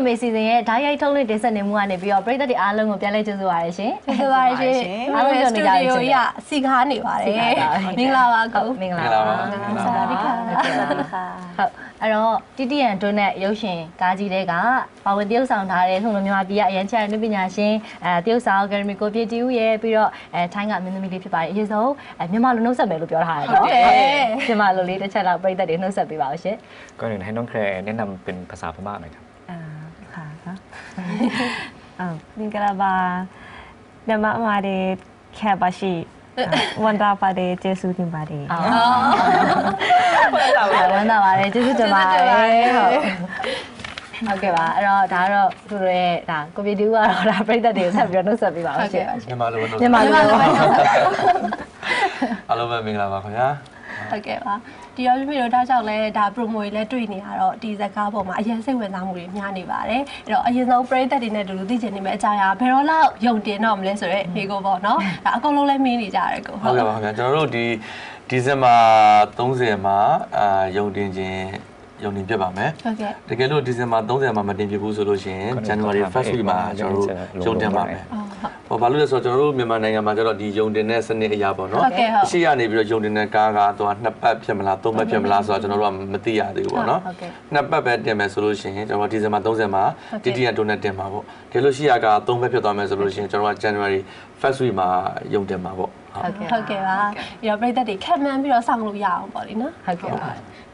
လိုမေစီစဉ်ရဲ့ဓာတ်ရိုက်ထုတ်လွှင့်တင်ဆက်နေမှုကနေပြီးတော့ပရိသတ်တွေအားလုံးကိုပြန်လဲကျေးဇူးပါရရှင်ကျေးဇူးပါရရှင်အားလုံးတို့နေကြရရစီကားနေပါတယ်မင်္ဂလာပါကိုမင်္ဂလာပါဆရာဒီခါဟုတ်အဲ့တော့တိတိယန်တွန်းနဲ့ရုပ်ရှင်ကားကြီးတွေကပါဝင်တရုပ်ဆောင်ထားတဲ့ထုံလုံးမြန်မာပြည်ရဲ့အရန်ချရနုပညာရှင်တရုပ်ဆောင်ကယ်မီကိုပြည့်တီဦးရဲ့ပြီးတော့ထိုင်းကမင်းသမီးလေးဖြစ်ပါတယ်အရေးဆုံးမြန်မာလူနှုတ်ဆက်မယ်လို့ပြောထားတယ်နော်ဟုတ်တယ်မြန်မာလူလေးတစ်ချက်လောက်ပရိသတ်တွေနှုတ်ဆက်ပေးပါဦးရှင်ก็หนึ่งให้น้องแคร์แนะนำเป็นภาษาพม่าหน่อยครับค่ะค่ะนิกราบาเดมามาเดแคบาชีวันตาปาเดเจสุติมบาเดวันตาปาเดเจสุติมบาเดโอเคป่ะเราถ้าเราดูเลยถ้ากูไปดูว่าเราไปตัดเดี๋ยวสับย้อนสับไปบ้างใช่เนี่ยมาเลยเนี่ยมาเลยอารมณ์แบบมิงลาบาเขาเนี่ยโอเคป่ะဒီရောပြည့်တော့ဒါကြောင့်လဲဒါ promo ကြီးလဲတွေ့နေရတော့ဒီစကားပေါ်မှာအရင်စိတ်ဝင်စားမှုတွေများနေပါတယ်အဲ့တော့အရင်ဆုံးပရိသတ်တွေနဲ့တူတူသိချင်နေမယ့်အကြောင်းအရာဘယ်တော့လောက်ယုံတင်တော့မလဲဆိုတော့ဒီကိုပေါ့နော်ဒါအကုန်လုံးလဲမင်းနေကြရတယ်ကိုဟုတ်ကဲ့ပါခင်ဗျာကျွန်တော်တို့ဒီဒီဇင်ဘာ30မှာယုံတင်ခြင်းယုံတင်ပြပါမယ်ဟုတ်ကဲ့တကယ်လို့ဒီဇင်ဘာ30မှာမတင်ပြဘူးဆိုလို့ရှိရင် January first week မှာကျွန်တော်တို့ယုံတင်ပါမယ်ဟောဘာလို့လဲဆိုတော့ကျွန်တော်တို့မြန်မာနိုင်ငံမှာကျတော့ဒီယုံတင်တဲ့စနစ်အရာပေါ့နော်အရှိရနေပြီးတော့ယုံတင်တဲ့ကားကတော့နှစ်ပတ်ဖြစ်မလားသုံးပတ်ဖြစ်မလားဆိုတော့ကျွန်တော်တို့ကမသိရသေးဘူးပေါ့နော်နှစ်ပတ်ပဲတင်မယ်ဆိုလို့ရှိရင်ကျွန်တော်ဒီဇင်ဘာ30မှာတိတိယန်တိုနဲ့တင်ပါပေါ့ဒီလိုရှိရကသုံးပတ်ဖြစ်သွားမယ်ဆိုလို့ရှိရင်ကျွန်တော်က January first week မှာယုံတင်ပါပေါ့ဟုတ်ကဲ့ပါပြီးတော့ပြည်သက်တွေခံမှန်းပြီးတော့ဆောင်လို့ရအောင်ပေါ့လေနော်ဟုတ်ကဲ့ပါ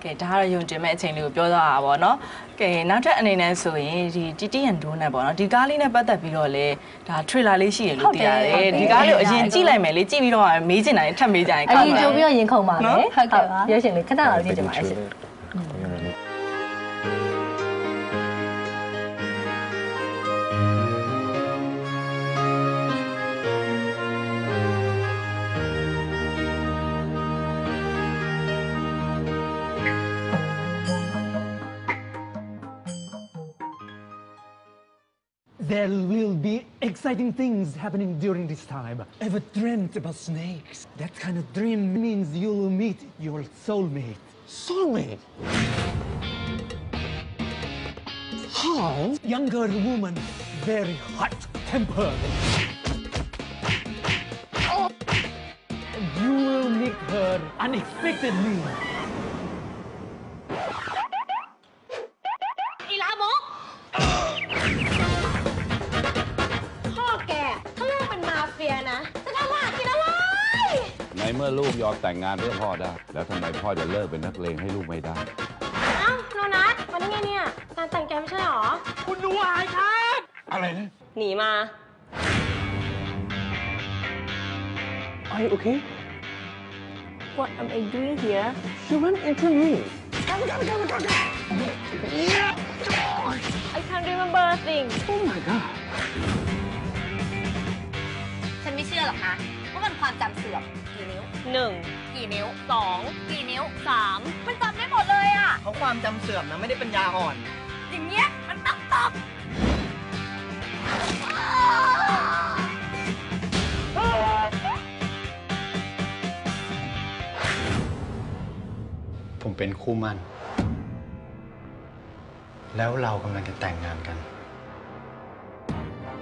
ကဲဒါကတော့ယုံတင်မဲ့အချိန်လေးကိုပြောသွားတာပေါ့နော်ကဲနောက်ထပ်အနေနဲ့ဆိုရင်ဒီတိတိယန်ဒိုးနဲ့ပေါ့နော်ဒီကားလေးနဲ့ပတ်သက်ပြီးတော့လေဒါ trailer လေးရှိတယ်လို့သိရတယ်ဒီကားလေးအရင်ကြည့်လိုက်မယ်လေကြည့်ပြီးတော့မေးချင်တာထပ်မေးကြရင်ကောင်းတယ်အရင်ကြိုပြီးတော့ရင်ခုန်ပါမယ်ဟုတ်ကဲ့ပါရုပ်ရှင်လေးခဏလောက်ကြည့်ကြပါဦးရှင်There will be exciting things happening during this time. Ever dreamt about snakes? That kind of dream means you'll meet your soulmate. Soulmate? How? Younger woman, very hot-tempered. Oh. You will meet her unexpectedly.เมื่อลูกยอมแต่งงานเพื่อพ่อได้แล้วทำไมพ่อจะเลิกเป็นนักเลงให้ลูกไม่ได้อ้าวโนนัทวันนี้เนี่ยงานแต่งแกไม่ใช่หรอคุณดูอะไรครับอะไรนะหนีมา Are you okay What am I doing here You went into me I can't remember a thing Oh my god ฉันไม่เชื่อหรอกนะว่ามันความจำเสื่อมกี่นิ้ว1กี่นิ้ว2กี่นิ้ว3มันจำได้หมดเลยอ่ะเพราะความจำเสื่อมนะไม่ได้ปัญญาอ่อนอย่างเงี้ยมันตับผมเป็นคู่มั่นแล้วเรากำลังจะแต่งงานกัน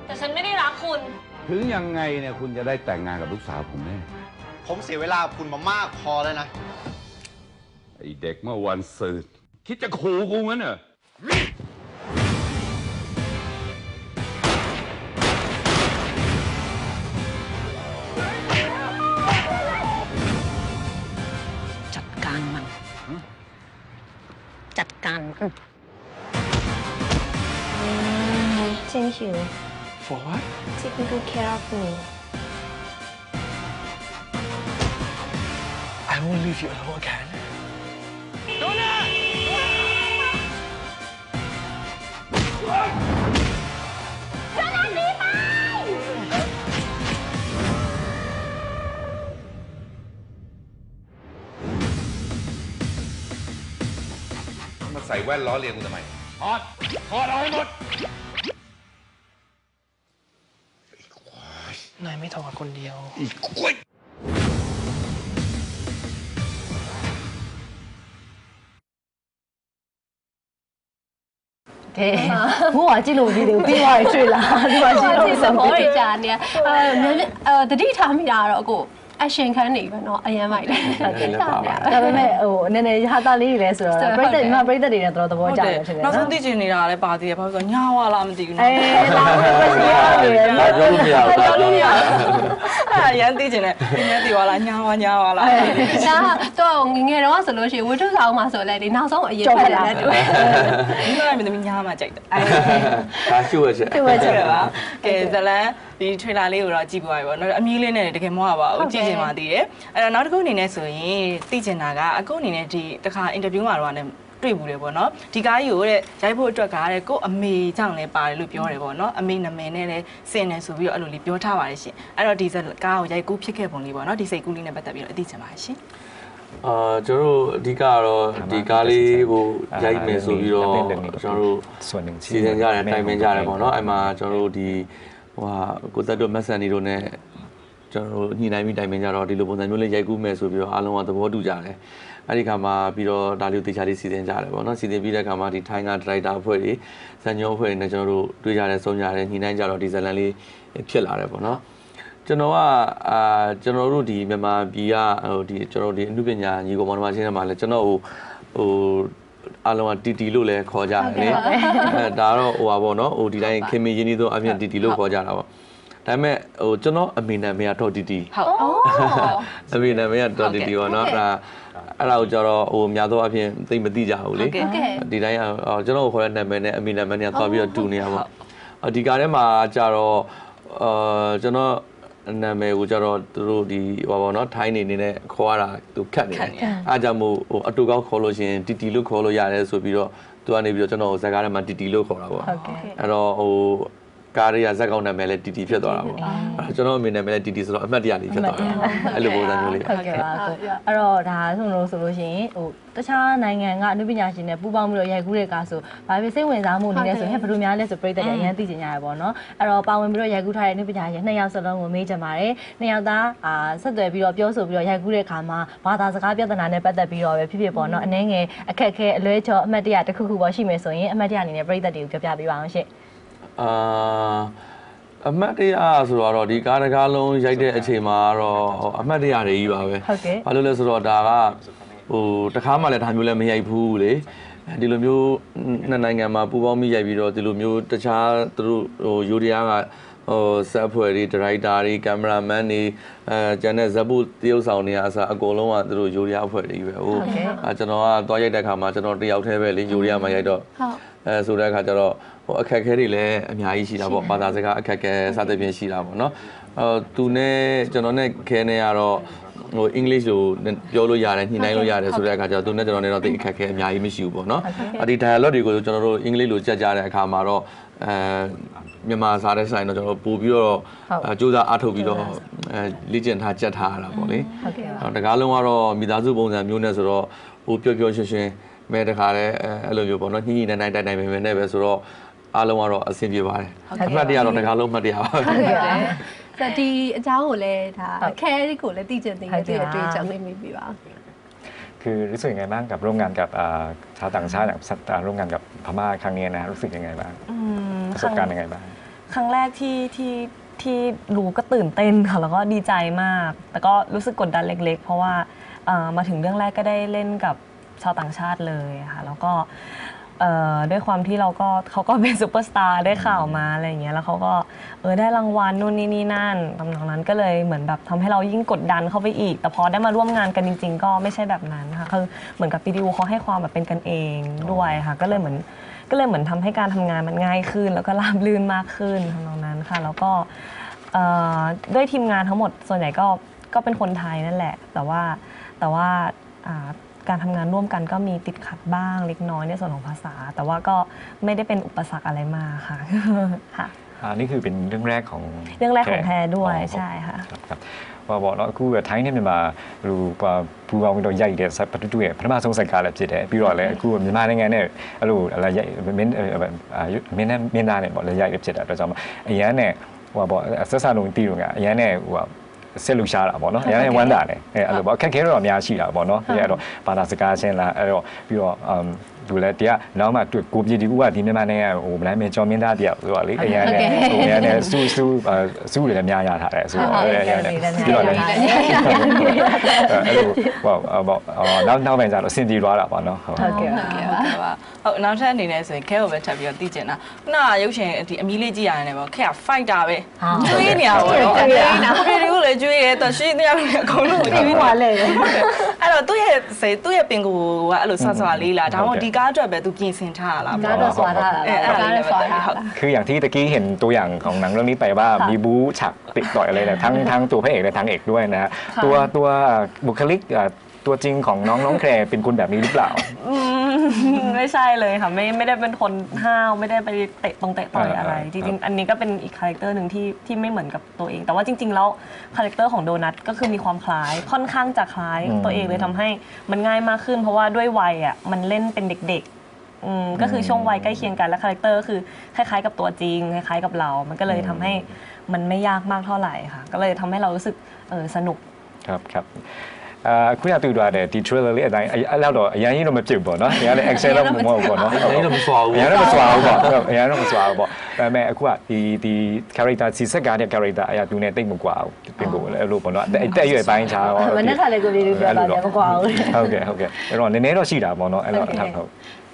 แต่ฉันไม่ได้รักคุณถึงยังไงเนี่ยคุณจะได้แต่งงานกับลูกสาวผมแน่ผมเสียเวลาคุณมามากพอแล้วนะไอ้เด็กเมื่อวันศืนคิดจะขู่กูงั้นเหรอจัดการมันจัดการมันThank you For what? Taking good care of me I won't leave you alone again. Donut! Donut, leave me! มาใส่แว่นล้อเลียนกูทำไมถอดเอาให้หมดนายไม่ถอดคนเดียวอีกคน唔好話知路意料邊位係最難，話知路上邊最難嘅。誒，第啲探險啊，嗰個。 အရှင်ခန်းနေပဲเนาะအရင်မိုက်တယ်ဒါပေမဲ့ဟိုနည်းနည်းဟာတာလေးတွေလဲဆိုတော့ပြိတ္တတွေနဲ့တော်တော်သဘောကျတယ်ထင်တယ်နောက်ဆုံးသိချင်နေတာလဲပါသေးတယ်ဘာလို့ဆိုတော့ညာဝါလာမသိဘူးเนาะအေးလာလို့ပဲရှိရတယ်လာလို့မရဘူးအဲ့ရန်သိချင်တယ်နည်းနည်းသိသွားလားညာဝါလာဒါတော့ငငယ်တော့ဆိုလို့ရှိရင်ဝတ္ထုဆောင်မှာဆိုလဲဒီနောက်ဆုံးအရင်ဖက်လာတူဒီလိုမျိုးသမီးညာမှာကြိုက်တယ်အဲ့ဒါရှိဝဲချက်ပါကဲဇလန်ဒီ trailer လေးကိုတော့ကြည့်ပါရပါเนาะအမီးလေးနဲ့တကယ်မဟုတ်ပါဘူးကြည့် มาดีเลยแล้วนอกจากนี้เนี่ยส่วนที่ตีเจนน่ะก็กูนี่เนี่ยที่ตะคาอินเทอร์วิวมาတော့เนี่ยတွေ့ဘူးလေပေါ့နော်ဒီကားကြီးကိုတဲ့ရိုက်ဖို့အတွက်ကားတဲ့ကိုအမေကြောင့်လဲပါတယ်လို့ပြောတယ်ပေါ့နော်အမေနာမည်နဲ့လဲစင်တယ်ဆိုပြီးတော့အဲ့လိုလေးပြောထားပါတယ်ရှင်အဲ့တော့ဒီကားကိုရိုက်ကူးဖြစ်ခဲ့ပုံလေးပေါ့နော်ဒီစိတ်ကူးလေးနဲ့ပတ်သက်ပြီးတော့အသိချင်ပါတယ်ရှင်ကျွန်တော်တို့အဓိကတော့ဒီကားလေးကိုရိုက်မယ်ဆိုပြီးတော့ကျွန်တော်တို့စီစဉ်ကြတယ်တိုင်ပင်ကြတယ်ပေါ့နော်အဲ့မှာကျွန်တော်တို့ဒီဟိုဟာကိုသက်တို့မက်ဆန်နေတို့နဲ့ ကျွန်တော်ညှိနှိုင်းပြီးတိုင်ပင်ကြတော့ဒီလိုပုံစံမျိုးလေးရိုက်ကူးမယ်ဆိုပြီးတော့အားလုံးကသဘောတူကြတယ်။အဲဒီခါမှာပြီးတော့ဒါလေးကိုတရားလေးစီစဉ်ကြတယ်ပေါ့နော်။စီစဉ်ပြီးတဲ့ခါမှာဒီထိုင်းကဒရိုက်တာအဖွဲ့တွေ၊ဇန်ညောအဖွဲ့တွေနဲ့ကျွန်တော်တို့တွေ့ကြတယ်ဆုံးကြတယ်ညှိနှိုင်းကြတော့ဒီဇလန်လေးဖြစ်လာတယ်ပေါ့နော်။ကျွန်တော်ကကျွန်တော်တို့ဒီမြန်မာပြည်ကဟိုဒီကျွန်တော်ဒီအမှုပညာညီကောင်မောင်နှမချင်းတွေမှာလည်းကျွန်တော်ဟို အားလုံးကတီတီလို့လည်းခေါ်ကြတယ်လေ။အဲဒါတော့ဟိုပါပေါ့နော်။ဟိုဒီတိုင်းခင်မင်းရင်းနှီးသောအပြင်တီတီလို့ခေါ်ကြတာပေါ့။ ဒါပေမဲ့ဟိုကျွန်တော်အမေနာမည်ကတော့တီဟုတ်အမေနာမည်ကတော့တီပေါ့နော်အဲ့ဒါကိုကျတော့ဟိုများသောအားဖြင့်သိမသိကြဘူးလေဒီတိုင်းကျွန်တော်ကိုခေါ်တဲ့နာမည်နဲ့အမေနာမည်နဲ့သွားပြီးတော့တူနေရပေါ့ဒီကားထဲမှာကျတော့ကျွန်တော်နာမည်ကိုကျတော့သူတို့ဒီဟိုပေါ့နော်ထိုင်းနေနဲ့ခေါ်ရတာသူခက်နေတယ်အားကြောင့်မို့ဟိုအတူကောက်ခေါ်လို့ရှင်တီလို့ခေါ်လို့ရတယ်ဆိုပြီးတော့သူကနေပြီးတော့ကျွန်တော်ကိုဇာတ်ကားထဲမှာတီလို့ခေါ်တာပေါ့အဲ့တော့ဟို ကားရရဇက်ကောက်နာမည်လဲတီတီဖြစ်သွားတာပေါ့ကျွန်တော်အမေနာမည်လဲတီတီဆိုတော့အမှတ်တရလေးဖြစ်သွားတာအဲ့လိုပုံစံမျိုးလေးဟုတ်ကဲ့ပါအဲ့တော့ဒါဆိုလို့ရှင်ဟိုတခြားနိုင်ငံကအနုပညာရှင်တွေပူးပေါင်းပြီးတော့ရိုက်ကူးတဲ့ကားဆိုဘာဖြစ်စိတ်ဝင်စားမှုအနေနဲ့ဆိုဟဲ့ဘယ်လိုများလဲဆိုပြိတ္တရအရင်သိချင်ကြရပေါ့နော်အဲ့တော့ပါဝင်ပြီးတော့ရိုက်ကူးထားတဲ့အနုပညာရှင်2ယောက်စလုံးကိုမေးချင်ပါတယ်2ယောက်သားဆက်သွယ်ပြီးတော့ပြောဆိုပြီးတော့ရိုက်ကူးတဲ့ခါမှာဘာသာစကားပြဿနာနဲ့ပတ်သက်ပြီးတော့ပဲဖြစ်ဖြစ်ပေါ့နော်အနေငယ်အခက်အခဲအလွဲချော်အမှတ်တရတစ်ခုခုပေါ့ရှိမယ်ဆိုရင်အမှတ်တရအနေနဲ့ပြိတ္တတွေကိုပြောပြပေးပါအောင်ရှင့် အမှတ်တရဆိုတော့ဒီကားတစ်ကားလုံးရိုက်တဲ့အချိန်မှာတော့အမှတ်တရတွေကြီးပါပဲ။ဘာလို့လဲဆိုတော့ဒါကဟိုတစ်ခါမှလည်းဒါမျိုးလည်းမရိုက်ဘူးလေ။ဒီလိုမျိုးနှစ်နိုင်ငံမှာပူးပေါင်းပြီးရိုက်ပြီးတော့ဒီလိုမျိုးတခြားသူတို့ဟိုယူရီယာကဟိုဆက်ဖွဲ့တွေဒရိုက်တာတွေကင်မရာမန်တွေကျန်တဲ့ဇက်ပုတရုပ်ဆောင်တွေအားစအကုန်လုံးကသူတို့ယူရီယာအဖွဲ့တွေကြီးပဲ။ဟုတ်ကဲ့။ကျွန်တော်ကသွားရိုက်တဲ့ခါမှာကျွန်တော်တယောက်တည်းပဲလေယူရီယာမှာရိုက်တော့ဟုတ်ဆိုတဲ့အခါကျတော့ အခက်အခဲတွေလည်းအများကြီးရှိတာပေါ့ဘာသာစကားအခက်အခဲစသဖြင့်ရှိတာပေါ့နော်သူနဲ့ကျွန်တော်နဲ့ခဲနေရတော့ဟိုအင်္ဂလိပ်လိုပြောလို့ရတယ်ညှိနှိုင်းလို့ရတယ်ဆိုတဲ့အခါကျတော့သူနဲ့ကျွန်တော်နဲ့တော့တိတ်အခက်အခဲအများကြီးမရှိဘူးပေါ့နော်ဒီ dialogue တွေကိုကျွန်တော်တို့အင်္ဂလိပ်လိုကြက်ကြတဲ့အခါမှာတော့မြန်မာစာတဲ့ဆိုင်တော့ကျွန်တော်ပို့ပြီးတော့စူးစမ်းအားထုတ်ပြီးတော့လေ့ကျင့်ထားကြက်ထားရတာပေါ့လေတကားလုံးကတော့မိသားစုပုံစံမျိုးနဲ့ဆိုတော့ဟိုပျော်ပျော်ရွှင်ရွှင် မဲတခါလဲအဲ့လိုမျိုးပေါ့နော်ညှိညှိနှိုင်းနှိုင်းတိုင်ပင်ပင်နဲ့ပဲဆိုတော့အားလုံးကတော့အဆင်ပြေပါတယ်အမှတ်တရတော့တခါလုံးအမှတ်တရပါဟုတ်ကဲ့ဆိုဒီအကြောင်းကိုလည်းဒါအခဲကိုလည်းသိချင်တဲ့အတွေ့အကြုံလေးမိပြီပါคือรู้สึกยังไงบ้างกับร่วมงานกับชาวต่างชาติร่วมงานกับพม่าครั้งนี้นะรู้สึกยังไงบ้างประสบการณ์ยังไงบ้างครั้งแรกที่รู้ก็ตื่นเต้นค่ะแล้วก็ดีใจมากแต่ก็รู้สึกกดดันเล็กๆเพราะว่ามาถึงเรื่องแรกก็ได้เล่นกับ ชาวต่างชาติเลยค่ะแล้วก็ด้วยความที่เราก็เขาก็เป็นซูเปอร์สตาร์ได้ข่าวมาอะไรอย่างเงี้ยแล้วเขาก็ได้รางวัลนู่นนี่นั่นตำแหน่งนั้นก็เลยเหมือนแบบทำให้เรายิ่งกดดันเข้าไปอีกแต่พอได้มาร่วมงานกันจริงๆก็ไม่ใช่แบบนั้นค่ะคือเหมือนกับปีดิวเขาให้ความแบบเป็นกันเองด้วยค่ะก็เลยเหมือนทำให้การทำงานมันง่ายขึ้นแล้วก็ราบรื่นมากขึ้นตำแหน่งนั้นค่ะแล้วก็ด้วยทีมงานทั้งหมดส่วนใหญ่ก็เป็นคนไทยนั่นแหละแต่ว่าการทำงานร่วมกันก็มีติดขัดบ้างเล็กน้อยในส่วนของภาษาแต่ว่าก็ไม่ได้เป็นอุปสรรคอะไรมากค่ะค่ะนี่คือเป็นเรื่องแรกของแพรด้วยใช่ค่ะครับว่าบอกแล้วกูไทยเนี่ยมันมาดูผู้ว่ามันโดนใหญ่เด็ดสัตว์ประตูเนี่ยพระมหาสงสารอะไรจีเด็ดพี่รอดเลยกูมีมาได้ไงเนี่ยอะไรใหญ่เม้นนาเนี่ยบอกเลยใหญ่เด็ดจีเด็ดเราจำอย่างนี้เนี่ยว่าบอกเสื้อซาลงตีลงอ่ะอย่างนี้เนี่ยว่า เ塞路下啦，啵喏，也玩得嘞，哎，阿罗啵，看看罗咩事啦，啵喏，哎罗，把那自家先啦，哎罗，比如ดูแลเดียแล้วมาตรวจกลุ่มยืดว่าที่นี่มาเนี่ยโอ้ไม่ไม่จอมินท่าเดียวตัวนี้อย่างเนี่ยตัวนี้เนี่ยสู้เรื่องยาถ่ายเลยสู้เนี่ยที่เราเนี่ยบอกน้องเป็นจากสินดีร้อยละป่ะเนาะโอเคโอเคว่าน้องท่านนี่เนี่ยส่วนแค่แบบทำอย่างที่เจนนะน่ายุคเช่นที่มีเลจีอะไรเนี่ยบอกแค่ไฟด่าไปช่วยเนี่ยโอ้ยไม่รู้เลยช่วยแต่ช่วยเนี่ยเขาหนุ่มที่ว่าเลยอะเราตู้เย็นใส่ตู้เย็นเป็นกูว่าเราสั่งสวารีละทั้งหมดดี การจอดแบบตุกีนเซนทาล่ะการจอดสวาราการจอดสวาราคืออย่างที่ตะกี้เห็นตัวอย่างของหนังเรื่องนี้ไปว่ามีบู๊ฉากติดต่อยอะไรเนี่ยทั้งตัวพระเอกและทั้งเอกด้วยนะฮะตัวบุคลิกตัวจริงของน้องแคร์เป็นคุณแบบนี้หรือเปล่าไม่ใช่เลยค่ะไม่ได้เป็นคนห้าวไม่ได้ไปเตะตรงเตะต่อยอะไรจริงๆอันนี้ก็เป็นอีกคาแรคเตอร์หนึ่งที่ไม่เหมือนกับตัวเองแต่ว่าจริงๆแล้วคาแรคเตอร์ของโดนัทก็คือมีความคล้ายค่อนข้างจะคล้ายตัวเองเลยทำให้มันง่ายมากขึ้นเพราะว่าด้วยวัยอ่ะมันเล่นเป็นเด็กๆก็คือช่วงวัยใกล้เคียงกันและคาแรคเตอร์ก็คือคล้ายๆกับตัวจริงคล้ายๆกับเรามันก็เลยทำให้มันไม่ยากมากเท่าไหร่ค่ะก็เลยทำให้เรารู้สึกสนุกครับครับคุณอยากติดว่าเด็ดที่ช่วยเราเรื่องอะไรแล้วเดี๋ยวอย่างนี้เราไม่จีบบ่เนาะอย่างนี้เอ็กเซลเราไม่มองบ่เนาะอย่างนี้เราไม่สวาบ่อย่างนี้เราไม่สวาบ่อย่างนี้เราไม่สวาบ่แม่คุณว่าที่คาแรคเตอร์ที่สักการ์เนี่ยคาแรคเตอร์อย่างดูเนี่ยติ๊งมากกว่าติ๊งกูเลยรู้บ่เนาะแต่อยู่ในป่าอินชาอ๋อวันนี้ค่ะเลยกูไปดูแบบอะไรมากกว่าโอเคโอเคเราเนี่ยเราชี้ได้บ่เนาะเราทำเขา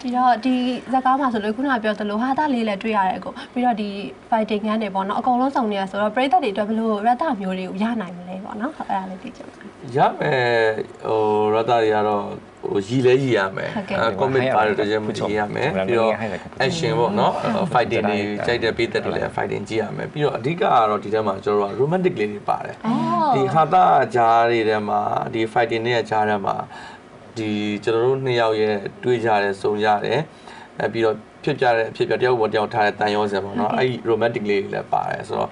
ပြီးတော့ဒီဇက်ကားမှာဆိုလို့ခုနကပြောသလိုဟာတာလေးလည်းတွေ့ရတယ်အကိုပြီးတော့ဒီ fighting ငန်းတွေပေါ့နော်အကုန်လုံးစုံနေရဆိုတော့ပရိသတ်တွေအတွက်ဘလို့ရတမျိုးတွေကိုရနိုင်မလဲပေါ့နော်အဲ့ဒါလေးသိချင်ပါတယ်ရမယ်ဟိုရတတွေကတော့ဟိုရည်လဲရည်ရမယ်ကွန်မစ်ပါတော့ကြည့်ရမယ်ပြီးတော့ action ပေါ့နော် fighting တွေကြိုက်တဲ့ပရိသတ်တွေလည်း fighting ကြည့်ရမယ်ပြီးတော့အဓိကကတော့ဒီထဲမှာကျွန်တော်က romantic လေးတွေပါတယ်ဒီဟာတာဂျားတွေထဲမှာဒီ fighting တွေကဂျားထဲမှာဒီကျွန်တော်တို့နှစ်ယောက်ရဲ့တွေးကြတယ်ဆုံကြတယ်ပြီးတော့ဖြစ်ကြတဲ့အဖြစ်ပြတယောက်ပေါ်တယောက်ထားတဲ့တန်ရောစံပေါ့နော်အဲ့ဒီ romantic လေးတွေလည်းပါတယ်ဆိုတော့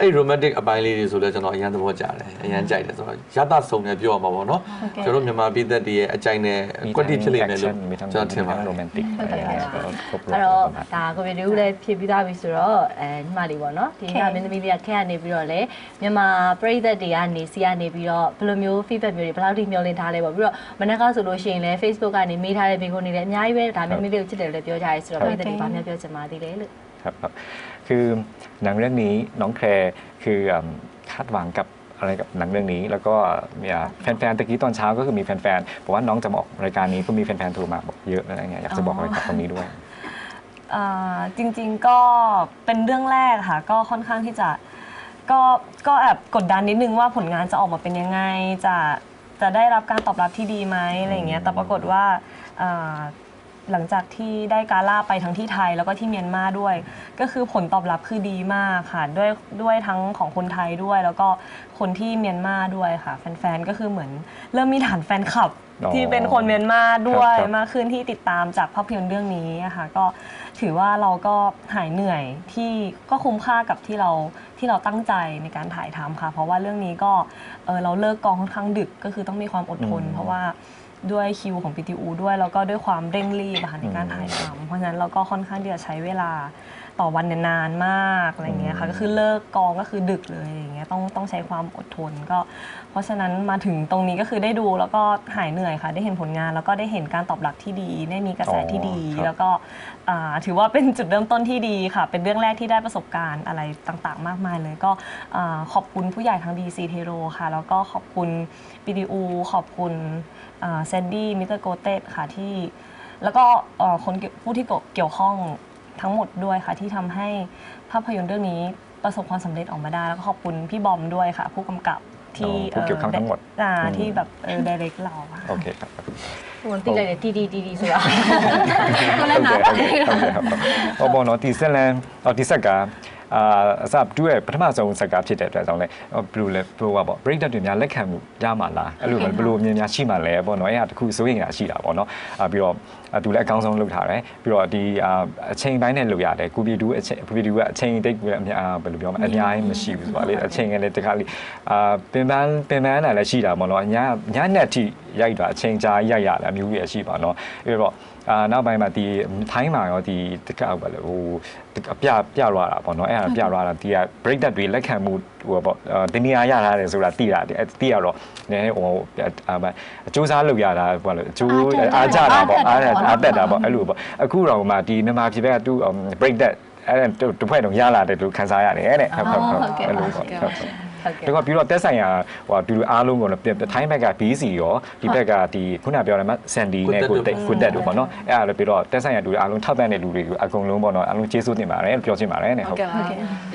အဲ့ romantic အပိုင်းလေးတွေဆိုလဲကျွန်တော်အရန်သဘောကျတယ်အရန်ကြိုက်တယ်ဆိုတော့ရသဆုံတယ်ပြောရမှာပေါ့နော်ကျွန်တော်မြန်မာပြည်သက်တွေရဲ့အကြိုက်နဲ့ကွက်တိဖြစ်လိမ့်မယ်လို့ကျွန်တော်ထင်ပါတယ် romantic အဲ့တော့ဒါကိုဗီဒီယိုလေးဖြစ်ပြီးသားပြီဆိုတော့ညီမလေးပေါ့နော်ဒီကမင်းသမီးလေးကခဲကနေပြီးတော့လေမြန်မာပြည်သက်တွေကနေစီကနေပြီးတော့ဘယ်လိုမျိုး feedback မျိုးတွေဘယ်လောက်ထိမျှော်လင့်ထားလဲပေါ့ပြီးတော့မနက်ကဆိုလို့ရှိရင်လည်း Facebook ကနေမေးထားတဲ့မိကုန်းတွေလည်းအများကြီးပဲဒါမင်းသမီးလေးကိုချစ်တယ်လို့ပြောကြရဲဆိုတော့ပြည်သက်တွေဘာများပြောချင်ပါသေးလဲလို့ครับคือหนังเรื่องนี้น้องแคร์คือคาดหวังกับอะไรกับหนังเรื่องนี้แล้วก็มีแฟนๆตะกี้ตอนเช้าก็คือมีแฟนๆบอกว่าน้องจะมาออกรายการนี้ก็มีแฟนๆโทรมาบอกเยอะอะไรเงี้ยอยากจะบอกอะไรกับคนนี้ด้วยจริงๆก็เป็นเรื่องแรกค่ะก็ค่อนข้างที่จะก็แอบกดดันนิดนึงว่าผลงานจะออกมาเป็นยังไงจะได้รับการตอบรับที่ดีไหมอะไรเงี้ยแต่ปรากฏว่าหลังจากที่ได้กาล่าไปทั้งที่ไทยแล้วก็ที่เมียนมาด้วยก็คือผลตอบรับคือดีมากค่ะด้วยทั้งของคนไทยด้วยแล้วก็คนที่เมียนมาด้วยค่ะแฟนๆก็คือเหมือนเริ่มมีฐานแฟนคลับที่เป็นคนเมียนมาด้วยมากขึ้นที่ติดตามจากภาพยนตร์เรื่องนี้นะคะก็ถือว่าเราก็หายเหนื่อยที่ก็คุ้มค่ากับที่เราตั้งใจในการถ่ายทำค่ะเพราะว่าเรื่องนี้ก็เราเลิกกองค่อนข้างดึกก็คือต้องมีความอดทนเพราะว่าด้วยคิวของ PTU ด้วยแล้วก็ด้วยความเร่งรีบในการถ่ายทำเพราะฉะนั้นเราก็ค่อนข้างที่จะใช้เวลาต่อวันนานมากอะไรเงี้ยค่ะก็คือเลิกกองก็คือดึกเลยอย่างเงี้ยต้องใช้ความอดทนก็เพราะฉะนั้นมาถึงตรงนี้ก็คือได้ดูแล้วก็หายเหนื่อยค่ะได้เห็นผลงานแล้วก็ได้เห็นการตอบรับที่ดีได้มีกระแสที่ดีแล้วก็ถือว่าเป็นจุดเริ่มต้นที่ดีค่ะเป็นเรื่องแรกที่ได้ประสบการณ์อะไรต่างๆมากมายเลยก็ขอบคุณผู้ใหญ่ทาง DC Hero ค่ะแล้วก็ขอบคุณ PTU ขอบคุณเซนดี้มิสเตอร์โกเต้ค่ะที่แล้วก็คนผู้ที่เกี่ยวข้องทั้งหมดด้วยค่ะที่ทำให้ภาพยนตร์เรื่องนี้ประสบความสำเร็จออกมาได้แล้วก็ขอบคุณพี่บอมด้วยค่ะผู้กำกับที่เกี่ยวข้องทั้งหมดที่แบบไดเรกเราโอเคครับวันที่เลยที่ดีๆสุดอ่ะก็แล้วนะโอ้โหน้องที่เซนแล้วน้องที่สักกาทราบด้วยพระมหาสงฆ์สักการะที่เด็ดแต่สองเลยปลูกเลยปลูกว่าบอกเบรกดาวดุจยาเล็กแค่หมู่ย่ามาลาหรือมันปลูกมีอาชีพมาแล้วบ่เนาะไอ้อาตุคุสวยงามอาชีพอะบ่เนาะพี่ว่าดูแลกองทรงลุกถ่ายเลยพี่ว่าดีเชิงไปเนี่ยลุกยาเลยกูไปดูพี่ดูว่าเชิงเด็กแบบนี้เป็นรูปแบบอันนี้ไม่ใช่ว่าเลยเชิงอะไรแต่คราวนี้เป็นบ้านอะไรชีดอะบ่เนาะย่าเนี่ยที่ ရိုက်တာအချိန်ကြာရိုက်ရတာမျိုးတွေရှိပါတော့အဲ့တော့နောက်ပိုင်းမှာဒီထိုင်းမှာရောဒီတကဘာလဲဟိုအပြပြလွားတာပေါ့နော်အဲ့ဒါပြလွားတာဒီက break that တွေလက်ခံမှုဟိုပေါ့ဒီနေရာရထားတယ်ဆိုတာတိရတော့နည်းဟိုအကျိုးစားလုပ်ရတာဘာလဲအကျိုးအားကြတာပေါ့အားတက်တာပေါ့အဲ့လိုပေါ့အခုတော့မှဒီမြန်မာပြည်ဘက်ကသူ break that အဲ့တဖွဲ့တော့ရလာတယ်သူခန်းစားရတယ်တဲ့ဟုတ်လို့ပေါ့แล้วก็พี่เราแต่ใส่ยาว่าดูอารมณ์ของเราเปลี่ยนแต่ท้ายแม่กาปีสี่อ๋อที่แม่กาที่คุณอาเปียวอะไรมั้ยแซนดี้เนี่ยคุณแต่ดูบอลเนาะเออเราพี่เราแต่ใส่ยาดูอารมณ์ท่าแบนเนี่ยดูดิอากงลงบอลเนาะอารมณ์เจสุติมาอะไรเปียวจิมาอะไรเนี่ยครับ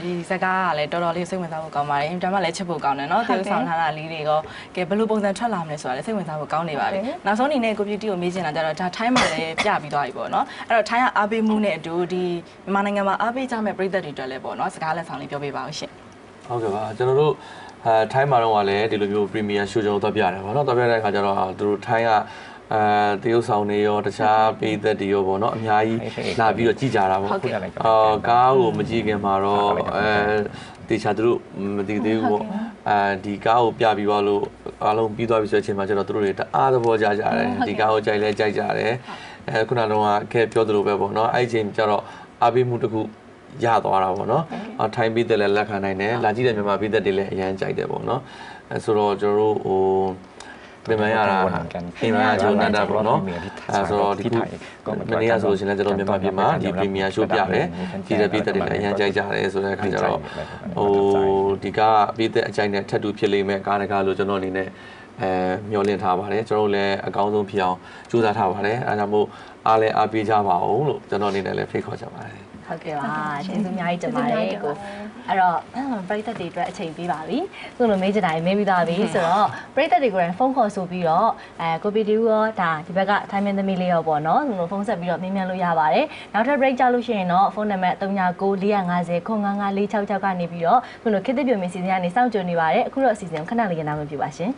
ดีสักก้าอะไรตลอดเลยซึ่งเหมือนสาวเก่ามาเลยจำว่าอะไรเชื่อบุกเก่าเนี่ยเนาะที่สาวทาราลีเนี่ยก็เก็บบรรลุปงจันทร์ชั่วลามเลยสวยเลยซึ่งเหมือนสาวเก่าเนี่ยแบบน้ำส้มนี่เนี่ยกูพี่ที่ผมมีเจนอาจจะท้ายมาเลยพี่อาบีตัวอีบอลเนาะเราท้ายอาบีมูเนี่ยดูดีมาในงานมาอาบีจ้าแม่ปริตติดตัวเลยบอลเนาะสักก้าเลยสาวนี่เปียวไปบ้างเช่นဟုတ်ကဲ့ပါကျွန်တော်တို့ထိုင်းမှာတော့လည်းဒီလိုမျိုး Premier Show ကျွန်တော်တို့သွားပြတယ်ပေါ့နော်သွားပြတဲ့အခါကျတော့သူတို့ထိုင်းကတရုတ်ဆောင်တွေရောတခြားပြည်သက်တွေရောပေါ့နော်အများကြီးလာပြီးတော့ကြည်ကြတာပေါ့ကားကိုမကြည့်ခင်မှာတော့တေချာသူတို့မသိသေးဘူးပေါ့ဒီကားကိုပြပြီးပါလို့အားလုံးပြီးသွားပြီဆိုတဲ့အချိန်မှာကျွန်တော်တို့တွေတအားသဘောကျကြတယ်ဒီကားကိုကြိုက်လဲကြိုက်ကြတယ်ခုနကတော့အခဲပြောသလိုပဲပေါ့နော်အဲ့ဒီအချိန်ကျတော့အားပေးမှုတစ်ခုရသွားတာပေါ့နော်ထိုင်းပြည်သက်လည်းလက်ခံနိုင်တယ်လာကြည့်တဲ့မြန်မာပြည်သက်တွေလည်းအရန်ကြိုက်တယ်ပေါ့နော်ဆိုတော့ကျွန်တော်တို့ဟိုပြန်မရတာပြန်မရဂျိုနာတာပေါ့နော်ဆိုတော့ဒီမနေ့ကဆိုလို့ရှိရင်လည်းကျွန်တော်မြန်မာပြည်မှာဒီ Premier Show ပြတယ်ပြည်သက်တွေလည်းအရန်ကြိုက်ကြတယ်ဆိုတဲ့အခါကျတော့ဟိုဒီကပြည်သက်အကြိုက်နဲ့ထပ်တူဖြစ်လိမ့်မယ်ကားတကားလို့ကျွန်တော်အနေနဲ့မျှော်လင့်ထားပါတယ်ကျွန်တော်တို့လည်းအကောင်းဆုံးဖြစ်အောင်ကြိုးစားထားပါတယ်အားကြောင့်မို့အားလည်းအားပေးကြပါအောင်လို့ကျွန်တော်အနေနဲ့လည်းဖိတ်ခေါ်ချင်ပါတယ်ဟုတ်ကဲ့ပါကျေးဇူးအများကြီးတင်ပါတယ်ကိုအဲ့တော့ပရိသတ်တွေအတွက်အချိန်ပေးပါပြီခုလိုမေးချင်တာမေးပြီးသားပြီဆိုတော့ပရိသတ်တွေကိုလည်းဖုန်းခေါ်ဆိုပြီးတော့ကိုပီတီဦးရောဒါဒီဘက်ကထိုင်းမင်းသမီးလေးရောပေါ့နော်သူတို့ဖုန်းဆက်ပြီးတော့မြင်မြန်လို့ရပါတယ်နောက်ထပ် break ကြလို့ရှိရင်တော့ဖုန်းနံပါတ်399450955466ကနေပြီးတော့ခုလိုခေတ်သစ်ပြုံးမီစီစဉ်ကနေစောင့်ကြိုနေပါတယ်အခုတော့အစီအစဉ်ခဏလေးရနာမပြပါရှင်